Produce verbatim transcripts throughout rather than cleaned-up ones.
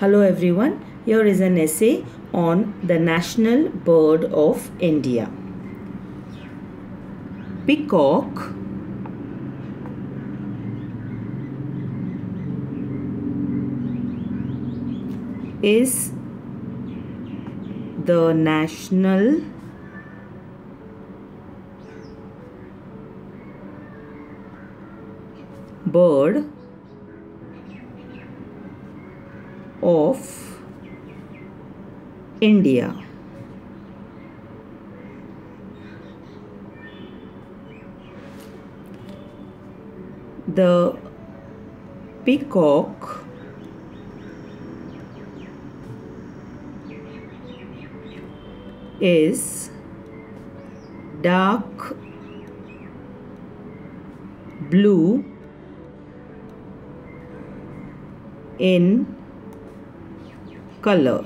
Hello everyone, here is an essay on the national bird of India. Peacock is the national bird of India. The peacock is dark blue in color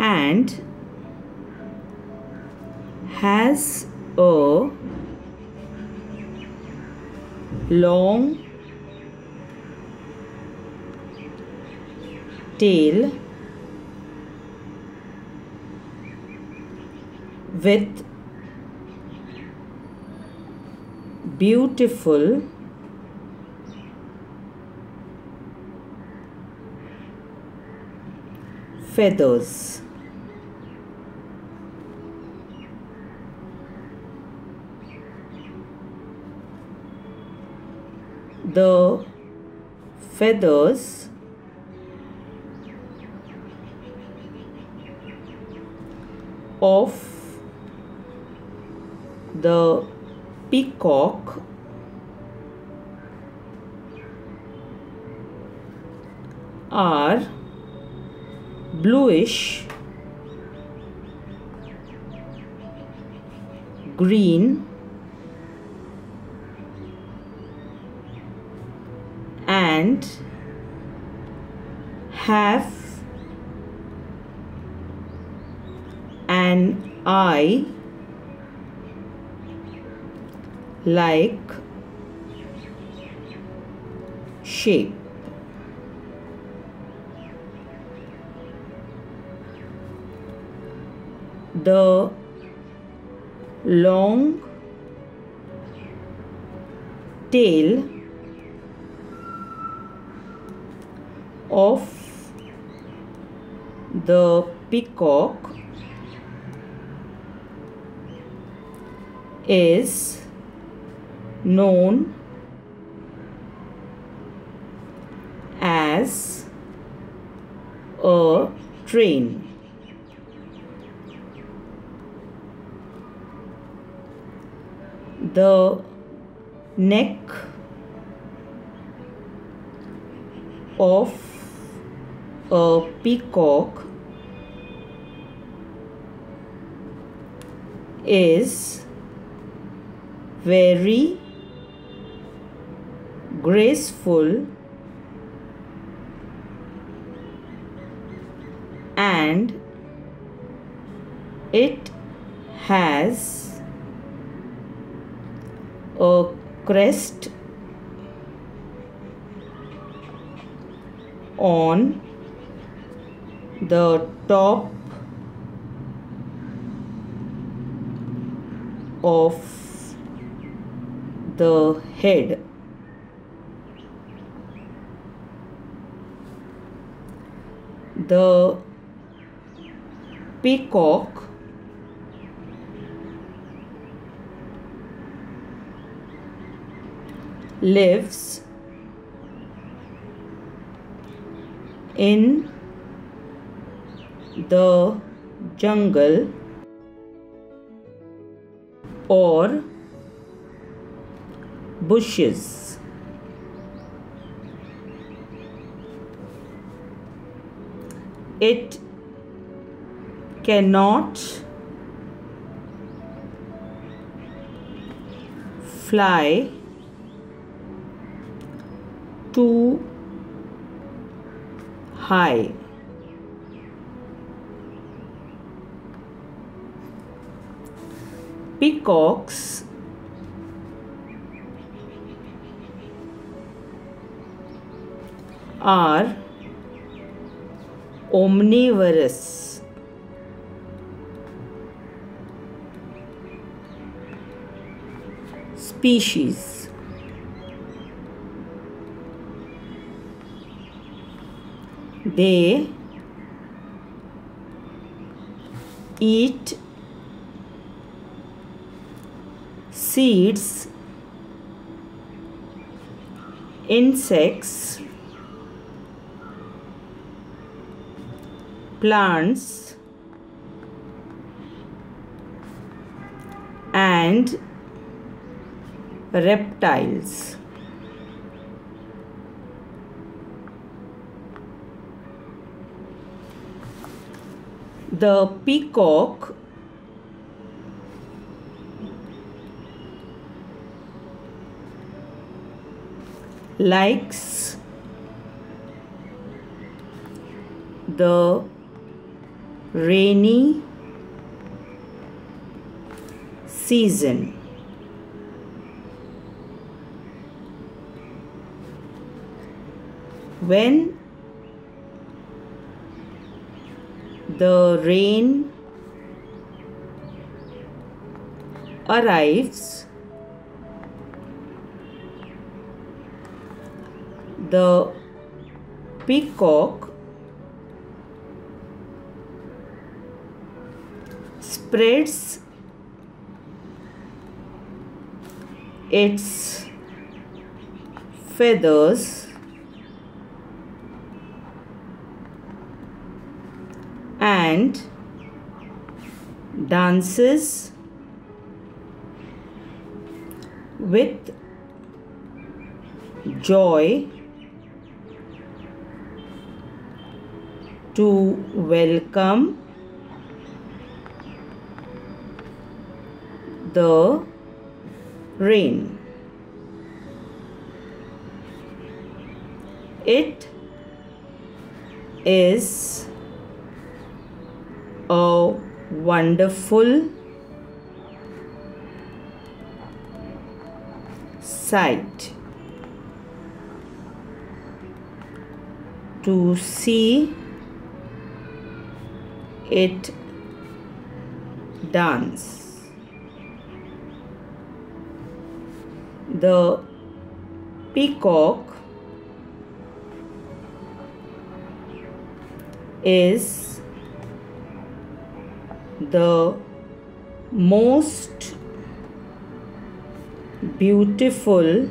and has a long tail with beautiful feathers. The feathers of the peacock are bluish green and have an eye like shape. The long tail of the peacock is known as a train. The neck of a peacock is very graceful and it has a crest on the top of the head. The peacock lives in the jungle or bushes. It cannot fly too high. Peacocks are omnivorous. Species. They eat seeds, insects, plants, and reptiles. The peacock likes the rainy season. When the rain arrives, the peacock spreads its feathers and dances with joy to welcome the rain. It is a wonderful sight to see it dance. The peacock is the most beautiful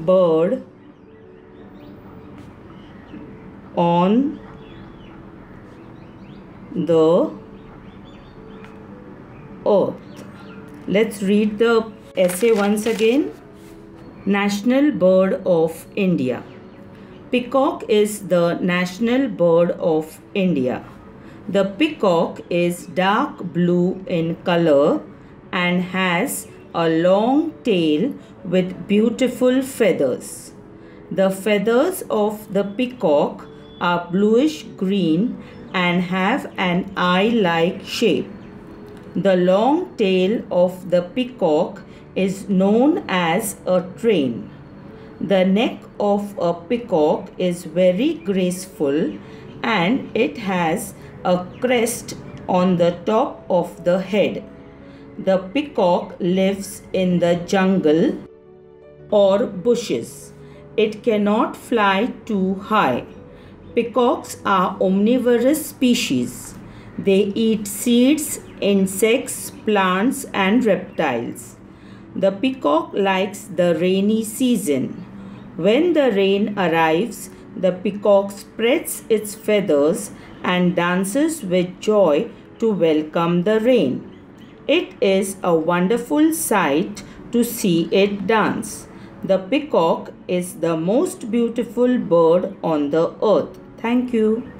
bird on the earth. Let's read the essay once again. National Bird of India. Peacock is the national bird of India. The peacock is dark blue in color and has a long tail with beautiful feathers. The feathers of the peacock are bluish green and have an eye-like shape. The long tail of the peacock is known as a train. The neck of a peacock is very graceful and it has a crest on the top of the head. The peacock lives in the jungle or bushes. It cannot fly too high. Peacocks are omnivorous species. They eat seeds, insects, plants, and reptiles. The peacock likes the rainy season. When the rain arrives, the peacock spreads its feathers and dances with joy to welcome the rain. It is a wonderful sight to see it dance. The peacock is the most beautiful bird on the earth. Thank you.